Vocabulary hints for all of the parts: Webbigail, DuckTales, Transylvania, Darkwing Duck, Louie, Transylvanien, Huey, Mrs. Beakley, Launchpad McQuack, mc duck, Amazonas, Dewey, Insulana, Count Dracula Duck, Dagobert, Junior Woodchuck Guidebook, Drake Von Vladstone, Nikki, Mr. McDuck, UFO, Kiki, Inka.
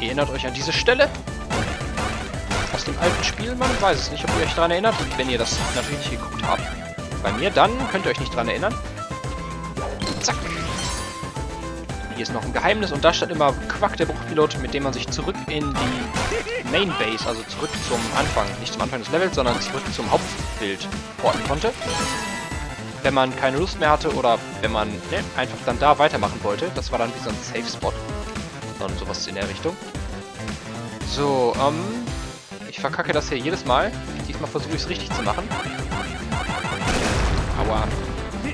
Erinnert euch an diese Stelle? Aus dem alten Spiel, man weiß es nicht, ob ihr euch daran erinnert. Wenn ihr das natürlich geguckt habt bei mir, dann könnt ihr euch nicht daran erinnern. Zack. Hier ist noch ein Geheimnis und da stand immer Quack, der Bruchpilot, mit dem man sich zurück in die Main Base, also zurück zum Anfang, nicht zum Anfang des Levels, sondern zurück zum Hauptbild porten konnte. Wenn man keine Lust mehr hatte oder wenn man einfach dann da weitermachen wollte, das war dann wie so ein Safe Spot und sowas in der Richtung. So, ich verkacke das hier jedes Mal. Diesmal versuche ich es richtig zu machen. Aua.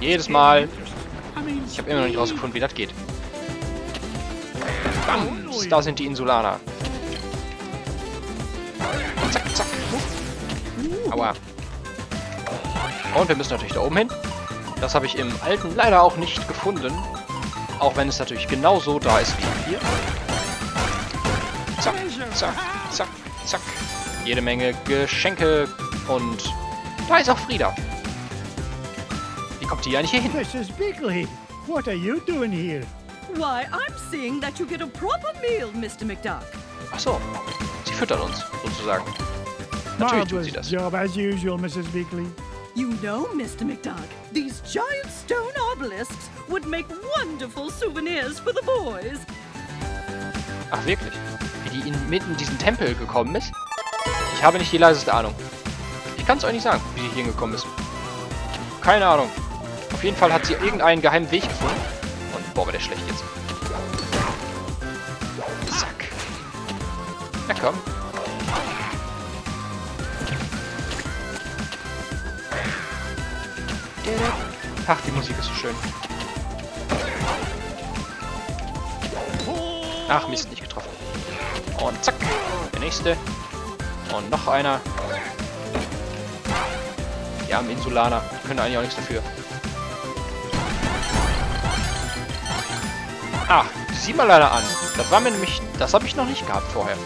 Jedes Mal. Ich habe immer noch nicht rausgefunden, wie das geht. Bam! Da sind die Insulana. Zack, zack. Aua. Und wir müssen natürlich da oben hin. Das habe ich im alten leider auch nicht gefunden. Auch wenn es natürlich genauso da ist wie hier. Zack, zack, zack, zack. Jede Menge Geschenke. Und da ist auch Frieda. Wie kommt die eigentlich hier hin? Mrs. Beakley, what are you doing here? Why, I'm seeing that you get a proper meal, Mr. McDuck. Ach so, sie füttert uns sozusagen. Natürlich tut sie das. Job as usual, Mrs. Beakley. You know, Mr. McDuck, these giant stone obelisks would make wonderful souvenirs for the boys. Ach wirklich? Wie die inmitten in diesen Tempel gekommen ist? Ich habe nicht die leiseste Ahnung. Ich kann es euch nicht sagen, wie sie hier hingekommen ist. Keine Ahnung. Auf jeden Fall hat sie irgendeinen geheimen Weg gefunden. Boah, war der schlecht jetzt. Zack. Na komm. Ach, die Musik ist so schön. Ach, Mist, nicht getroffen. Und zack. Der nächste. Und noch einer. Ja, im Insulaner. Die können eigentlich auch nichts dafür. Ah, sieh mal leider an. Das war mir nämlich... Das habe ich noch nicht gehabt vorher.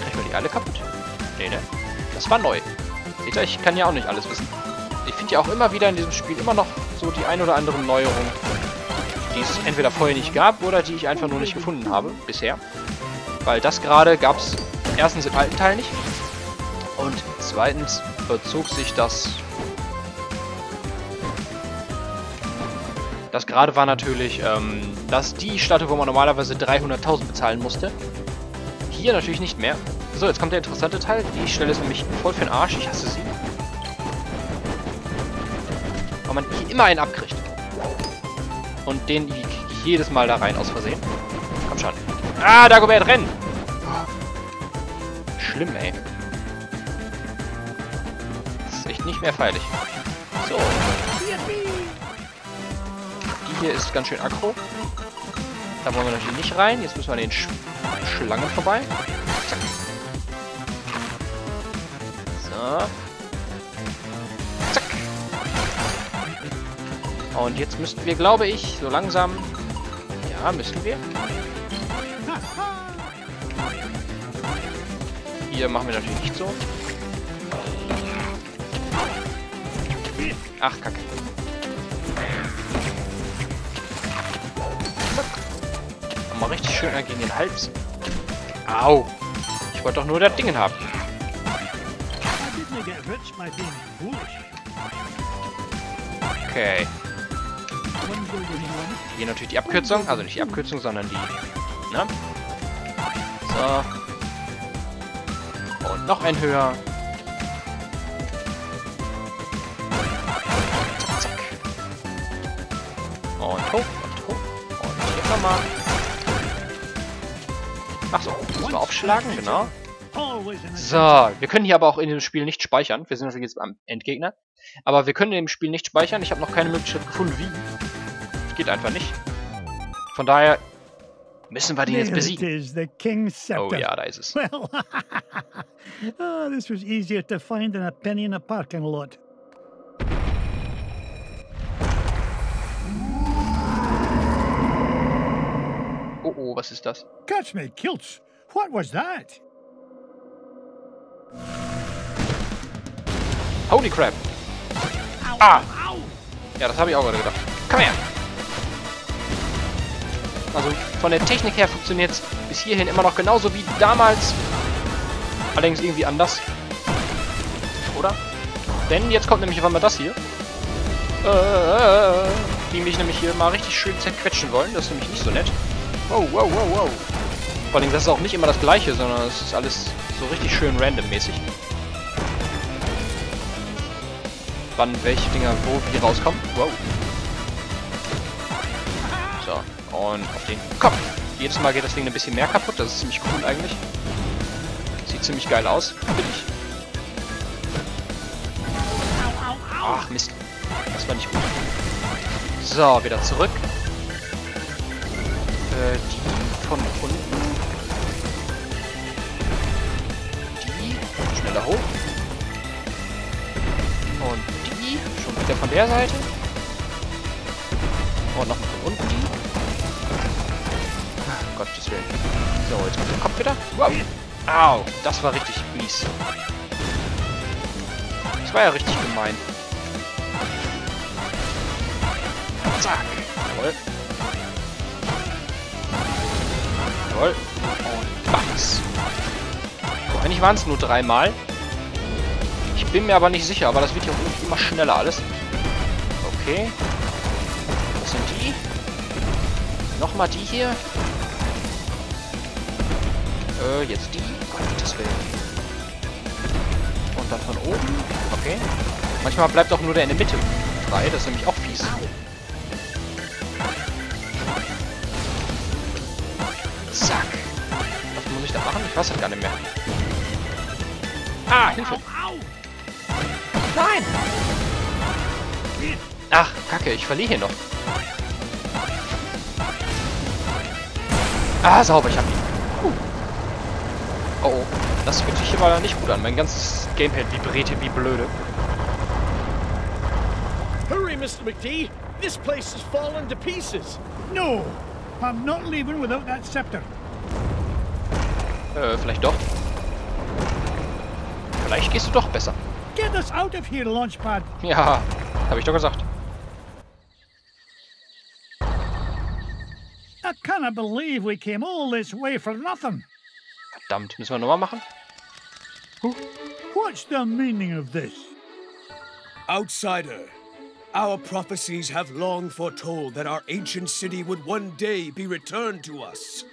Kriegen wir die alle kaputt? Nee, ne? Das war neu. Seht ihr, ich kann ja auch nicht alles wissen. Ich finde ja auch immer wieder in diesem Spiel immer noch so die ein oder andere Neuerung, die es entweder vorher nicht gab oder die ich einfach nur nicht gefunden habe bisher. Weil das gerade gab es erstens im alten Teil nicht und zweitens bezog sich das... Das gerade war natürlich, dass die Statue, wo man normalerweise 300.000 bezahlen musste, hier natürlich nicht mehr. So, jetzt kommt der interessante Teil. Die Stelle ist nämlich voll für den Arsch. Ich hasse sie. Weil man hier immer einen abkriegt. Und den gehe ich jedes Mal da rein, aus Versehen. Komm schon. Ah, Dagobert, renn! Schlimm, ey. Das ist echt nicht mehr feierlich. So. Hier ist ganz schön aggro. Da wollen wir natürlich nicht rein. Jetzt müssen wir an den Schlangen vorbei. Zack. So. Zack. Und jetzt müssten wir, glaube ich, so langsam... Ja, müssen wir. Hier machen wir natürlich nicht so. Ach, Kacke. Mal richtig schön gegen den Hals. Au! Ich wollte doch nur das Ding haben. Okay. Hier natürlich die Abkürzung. Also nicht die Abkürzung, sondern die... Ne? So. Und noch ein höher. Zack. Und hoch, und hoch. Und hier nochmal. Achso, müssen wir aufschlagen, genau. So, wir können hier aber auch in dem Spiel nicht speichern. Wir sind natürlich jetzt am Endgegner. Aber wir können in dem Spiel nicht speichern. Ich habe noch keine Möglichkeit gefunden, wie. Das geht einfach nicht. Von daher müssen wir den jetzt besiegen. Oh ja, da ist es. Oh, was ist das? Catch me, Kilts! What was that? Holy crap! Ah! Ja, das habe ich auch gerade gedacht. Komm her! Also von der Technik her funktioniert es bis hierhin immer noch genauso wie damals. Allerdings irgendwie anders. Oder? Denn jetzt kommt nämlich auf einmal das hier. Die mich nämlich hier mal richtig schön zerquetschen wollen. Das ist nämlich nicht so nett. Wow, wow, wow, wow. Vor allem, das ist auch nicht immer das gleiche, sondern es ist alles so richtig schön randommäßig. Wann welche Dinger wo wie rauskommen. Wow. So, und auf den Kopf. Jedes Mal geht das Ding ein bisschen mehr kaputt. Das ist ziemlich cool eigentlich. Sieht ziemlich geil aus, finde ich. Ach Mist. Das war nicht gut. So, wieder zurück. Die von unten. Die. Schneller hoch. Und die. Schon wieder von der Seite. Und nochmal von unten die. Oh, Gottes Willen. So, jetzt kommt der Kopf wieder. Wow. Au. Das war richtig mies. Das war ja richtig gemein. Zack. Jawohl. Jawohl. Und bams. So, eigentlich waren es nur dreimal. Ich bin mir aber nicht sicher, aber das wird ja auch immer schneller alles. Okay. Das sind die. Nochmal die hier. Jetzt die. Gottes Willen. Und dann von oben. Okay. Manchmal bleibt auch nur der in der Mitte frei. Das ist nämlich auch fies. Zack. Was muss ich da machen? Ich weiß das gar nicht mehr. Ah, Hilfe. Nein. Ach, Kacke. Ich verliere hier noch. Ah, sauber. Ich hab ihn. Oh, oh. Das fühlt sich hier mal nicht gut an. Mein ganzes Gamepad vibriert hier wie blöde. Hurry, Mr. McDee. This place has fallen to pieces. No. I'm not leaving without that scepter. Vielleicht doch. Vielleicht gehst du doch besser. Get us out of here, Launchpad. Ja, habe ich doch gesagt. I cannot believe we came all this way for nothing. Verdammt, müssen wir nochmal machen? Huh? What's the meaning of this? Outsider. Our prophecies have long foretold that our ancient city would one day be returned to us.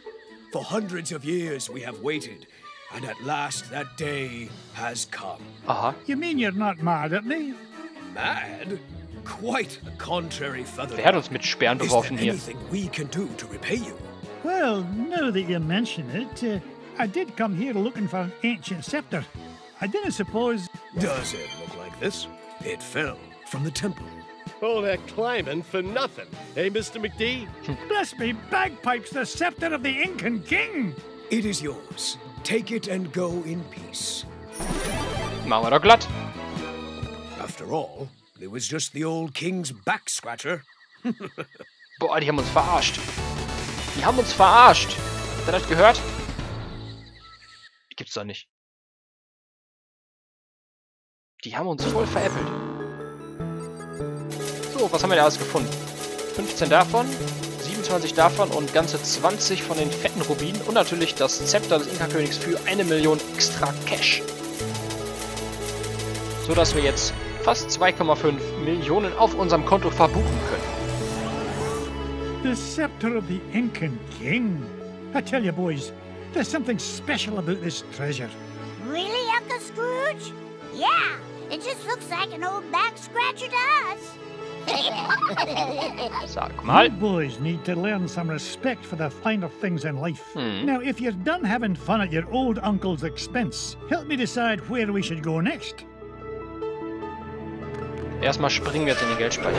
For hundreds of years we have waited, and at last that day has come. Uh-huh. You mean you're not mad at me? Mad? Quite the contrary, Feather. They had us mit Sperren beworfen hier. Is there anything we can do to repay you? Well, now that you mention it, I did come here looking for an ancient scepter. I didn't suppose... Does it look like this? It fell from the temple. All that climbing for nothing, hey, Mr. McDee? Bless me, bagpipes, the scepter of the Incan King! It is yours. Take it and go in peace. Machen wir doch glatt. After all, it was just the old king's back scratcher. Boah, die haben uns verarscht. Die haben uns verarscht. Habt ihr das gehört? Gibt's doch nicht. Die haben uns voll veräppelt. So, was haben wir da alles gefunden? 15 davon, 27 davon und ganze 20 von den fetten Rubinen und natürlich das Zepter des Inka-Königs für 1 Million extra Cash. So dass wir jetzt fast 2,5 Millionen auf unserem Konto verbuchen können. The scepter of the Incan King. I tell you boys, there's something special about this treasure. Really, Uncle Scrooge? Yeah, it just looks like an old back scratcher to us. Sag mal. You boys need to learn some respect for the finer things in life. Mm. Now, if you're done having fun at your old uncle's expense, help me decide where we should go next. Erstmal springen wir jetzt in den Geldspeicher.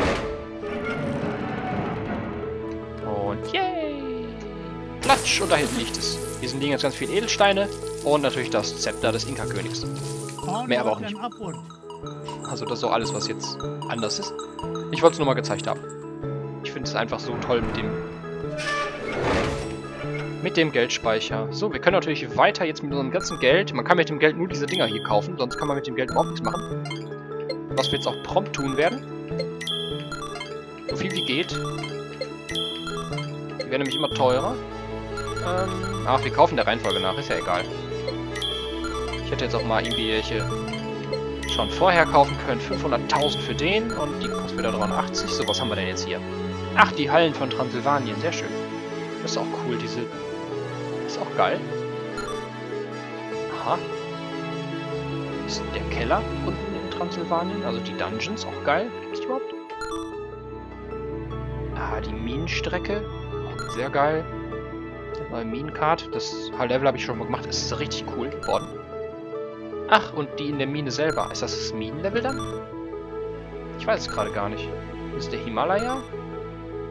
Und yay! Platsch, und da hinten liegt es. Hier sind jetzt ganz viele Edelsteine und natürlich das Zepter des Inka-Königs. Mehr aber auch nicht. Also das ist auch alles, was jetzt anders ist. Ich wollte es nur mal gezeigt haben. Ich finde es einfach so toll mit dem Geldspeicher. So, wir können natürlich weiter jetzt mit unserem ganzen Geld. Man kann mit dem Geld nur diese Dinger hier kaufen, sonst kann man mit dem Geld überhaupt nichts machen. Was wir jetzt auch prompt tun werden. So viel wie geht. wäre nämlich immer teurer. Ach, wir kaufen der Reihenfolge nach, ist ja egal. Ich hätte jetzt auch mal irgendwelche schon vorher kaufen können. 500.000 für den und die kostet wieder 83. So, was haben wir denn jetzt hier? Ach, die Hallen von Transylvanien, sehr schön. Das ist auch cool, diese... Das ist auch geil. Aha. Das ist der Keller unten in Transylvanien, also die Dungeons, auch geil. Gibt's die überhaupt? Ah, die Minenstrecke, auch sehr geil. Neue Minenkarte, das Level habe ich schon mal gemacht, das ist richtig cool geworden. Ach, und die in der Mine selber. Ist das das Minenlevel dann? Ich weiß es gerade gar nicht. Das ist der Himalaya.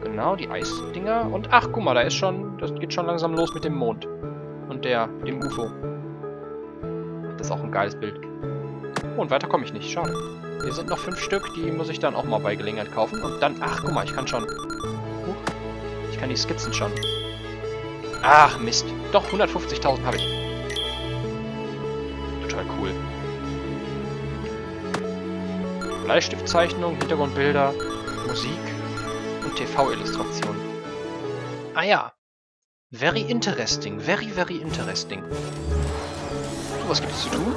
Genau, die Eisdinger. Und ach, guck mal, da ist schon, das geht schon langsam los mit dem Mond. Und dem UFO. Das ist auch ein geiles Bild. Oh, und weiter komme ich nicht, schade. Hier sind noch 5 Stück, die muss ich dann auch mal bei Gelegenheit kaufen. Und dann, ach, guck mal, ich kann schon... Ich kann die Skizzen schon. Ach, Mist. Doch, 150.000 habe ich. Total cool. Bleistiftzeichnung, Hintergrundbilder, Musik und TV-Illustration. Ah ja. Very interesting. Very, very interesting. So, was gibt es zu tun?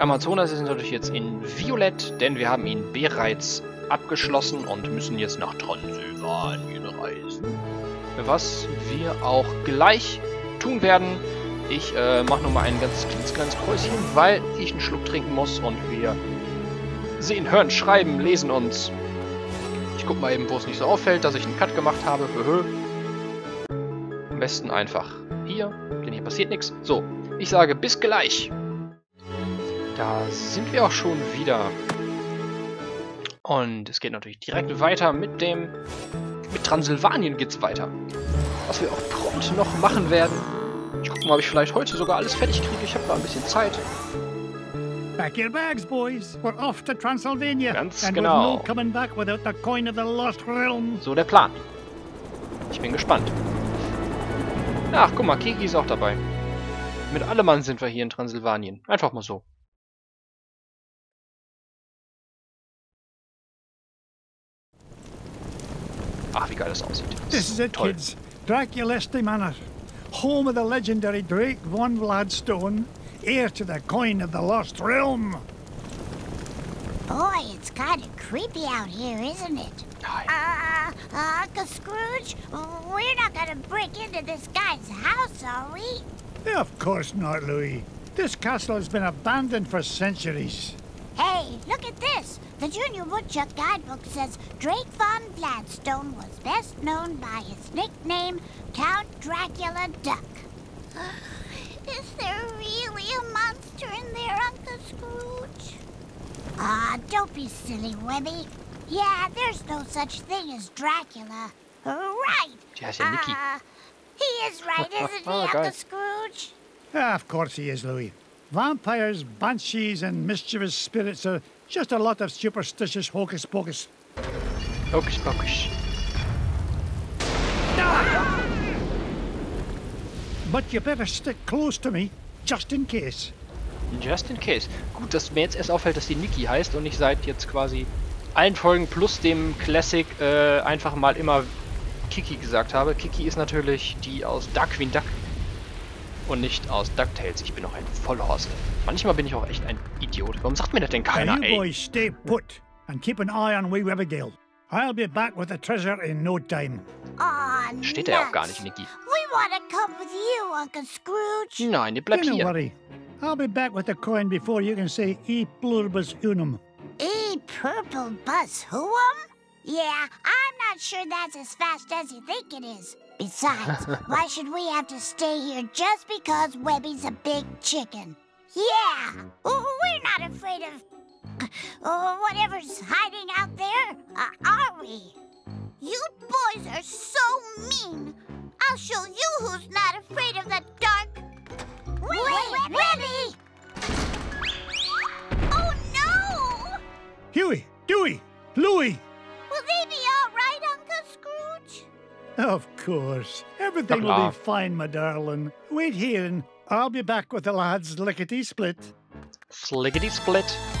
Amazonas ist natürlich jetzt in Violett, denn wir haben ihn bereits abgeschlossen und müssen jetzt nach Transylvanien reisen. Was wir auch gleich tun werden. Ich mache nochmal ein ganz kleines Päuschen, weil ich einen Schluck trinken muss und wir sehen, hören, schreiben, lesen uns. Ich gucke mal eben, wo es nicht so auffällt, dass ich einen Cut gemacht habe. Am besten einfach hier, denn hier passiert nichts. So, ich sage bis gleich. Da sind wir auch schon wieder. Und es geht natürlich direkt weiter mit dem... Mit Transylvanien geht's weiter. Was wir auch prompt noch machen werden. Ich gucke mal, ob ich vielleicht heute sogar alles fertig kriege. Ich habe da ein bisschen Zeit. Pack your bags, boys. We're off to Transylvania. Ganz genau. No coming back without the coin of the lost realm. So der Plan. Ich bin gespannt. Ach, guck mal, Kiki ist auch dabei. Mit allem Mann sind wir hier in Transylvanien. Einfach mal so. Ach, wie geil das aussieht. This is it, kids. Dracula's Manor, home of the legendary Drake Von Vladstone, heir to the coin of the lost realm. Boy, it's kind of creepy out here, isn't it? Uncle Scrooge, we're not gonna break into this guy's house, are we? Of course not, Louis. This castle has been abandoned for centuries. Hey, look at this. The Junior Woodchuck Guidebook says Drake Von Vladstone was best known by his nickname, Count Dracula Duck. Is there really a monster in there, Uncle Scrooge? Ah, don't be silly, Webby. Yeah, there's no such thing as Dracula. Right! He is right, isn't he, Uncle Scrooge? Of course he is, Louis. Vampires, banshees, and mischievous spirits are just a lot of superstitious hocus pocus. Hocus pocus. Ah! But you better stick close to me, just in case. Just in case. Gut, dass mir jetzt erst auffällt, dass die Nikki heißt und ich seit jetzt quasi allen Folgen plus dem Classic einfach mal immer Kiki gesagt habe. Kiki ist natürlich die aus Darkwing Duck. Und nicht aus DuckTales. Ich bin noch ein Vollhorst. Manchmal bin ich auch echt ein Idiot. Warum sagt mir das denn keiner, ey? You boys stay put and keep an eye on wee Webbigail. I'll be back with the treasure in no time. Oh, steht er ja auch gar nicht, Nikki. We want to come with you, Uncle Scrooge. Nein, ihr bleibt hier. Don't worry. I'll be back with the coin before you can say e pluribus unum. E purplebus huum? Yeah, I'm not sure that's as fast as you think it is. Besides, why should we have to stay here just because Webby's a big chicken? Yeah, we're not afraid of whatever's hiding out there, are we? You boys are so mean. I'll show you who's not afraid of the dark. Wait, Webby! Oh no! Huey, Dewey, Louie. Will they be all right, Uncle Scrooge? Of course. Everything will be fine, my darling. Wait here and I'll be back with the lads lickety-split. Slickety-split.